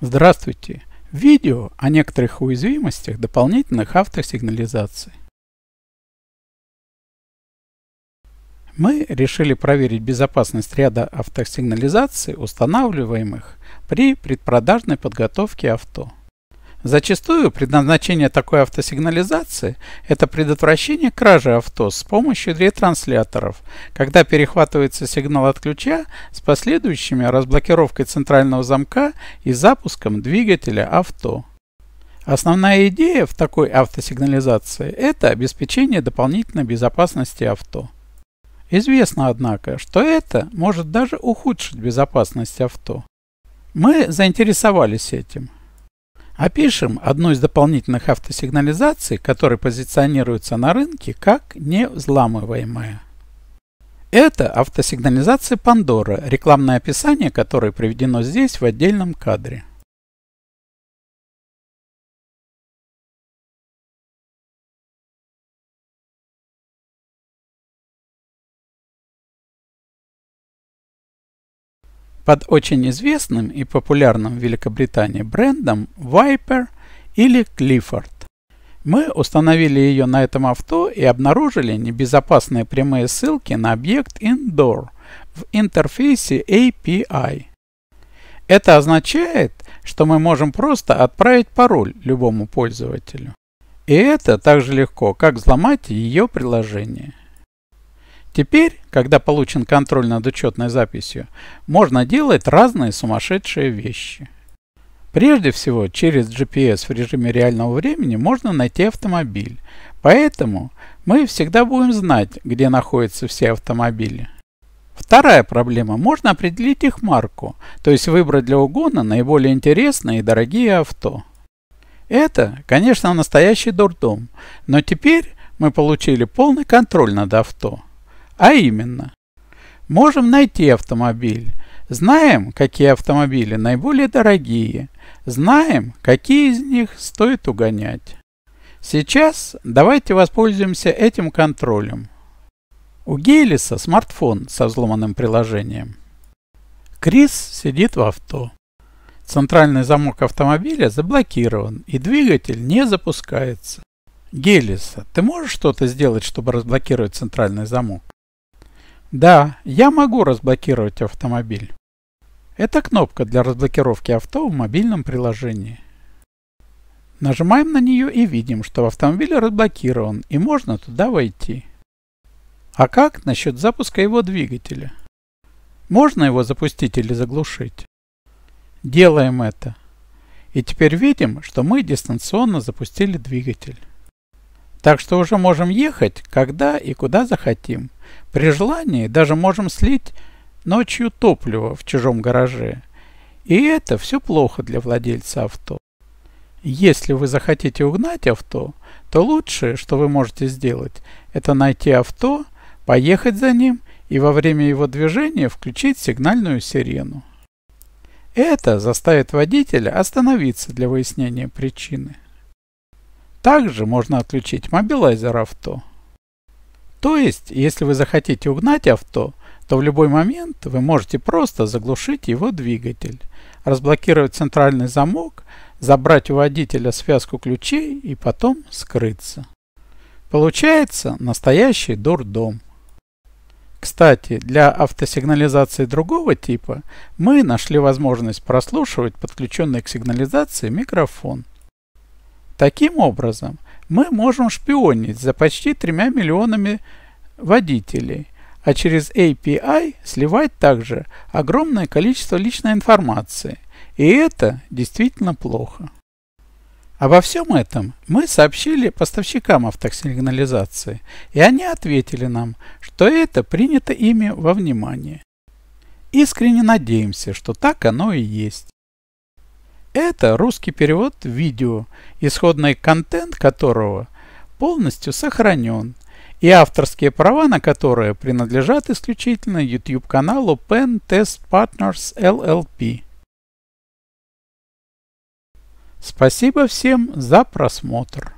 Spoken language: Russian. Здравствуйте! Видео о некоторых уязвимостях дополнительных автосигнализаций. Мы решили проверить безопасность ряда автосигнализаций, устанавливаемых при предпродажной подготовке авто. Зачастую предназначение такой автосигнализации – это предотвращение кражи авто с помощью ретрансляторов, когда перехватывается сигнал от ключа с последующими разблокировкой центрального замка и запуском двигателя авто. Основная идея в такой автосигнализации – это обеспечение дополнительной безопасности авто. Известно, однако, что это может даже ухудшить безопасность авто. Мы заинтересовались этим. Опишем одну из дополнительных автосигнализаций, которые позиционируются на рынке как невзламываемая. Это автосигнализация Пандора, рекламное описание которой приведено здесь в отдельном кадре. Под очень известным и популярным в Великобритании брендом Viper или Clifford. Мы установили ее на этом авто и обнаружили небезопасные прямые ссылки на объект Indoor в интерфейсе API. Это означает, что мы можем просто отправить пароль любому пользователю. И это так же легко, как взломать ее приложение. Теперь, когда получен контроль над учетной записью, можно делать разные сумасшедшие вещи. Прежде всего, через GPS в режиме реального времени можно найти автомобиль, поэтому мы всегда будем знать, где находятся все автомобили. Вторая проблема – можно определить их марку, то есть выбрать для угона наиболее интересные и дорогие авто. Это, конечно, настоящий дурдом, но теперь мы получили полный контроль над авто. А именно, можем найти автомобиль, знаем, какие автомобили наиболее дорогие, знаем, какие из них стоит угонять. Сейчас давайте воспользуемся этим контролем. У Гейлиса смартфон со взломанным приложением. Крис сидит в авто. Центральный замок автомобиля заблокирован и двигатель не запускается. Гейлис, ты можешь что-то сделать, чтобы разблокировать центральный замок? Да, я могу разблокировать автомобиль. Это кнопка для разблокировки авто в мобильном приложении. Нажимаем на нее и видим, что автомобиль разблокирован и можно туда войти. А как насчет запуска его двигателя? Можно его запустить или заглушить? Делаем это. И теперь видим, что мы дистанционно запустили двигатель. Так что уже можем ехать, когда и куда захотим. При желании даже можем слить ночью топливо в чужом гараже. И это все плохо для владельца авто. Если вы захотите угнать авто, то лучшее, что вы можете сделать, это найти авто, поехать за ним и во время его движения включить сигнальную сирену. Это заставит водителя остановиться для выяснения причины. Также можно отключить мобилайзер авто. То есть, если вы захотите угнать авто, то в любой момент вы можете просто заглушить его двигатель, разблокировать центральный замок, забрать у водителя связку ключей и потом скрыться. Получается настоящий дурдом. Кстати, для автосигнализации другого типа мы нашли возможность прослушивать подключенный к сигнализации микрофон. Таким образом, мы можем шпионить за почти 3 миллионами водителей, а через API сливать также огромное количество личной информации. И это действительно плохо. Обо всем этом мы сообщили поставщикам автосигнализации, и они ответили нам, что это принято ими во внимание. Искренне надеемся, что так оно и есть. Это русский перевод видео, исходный контент которого полностью сохранен, и авторские права на которые принадлежат исключительно YouTube-каналу PEN Test Partners LLP. Спасибо всем за просмотр.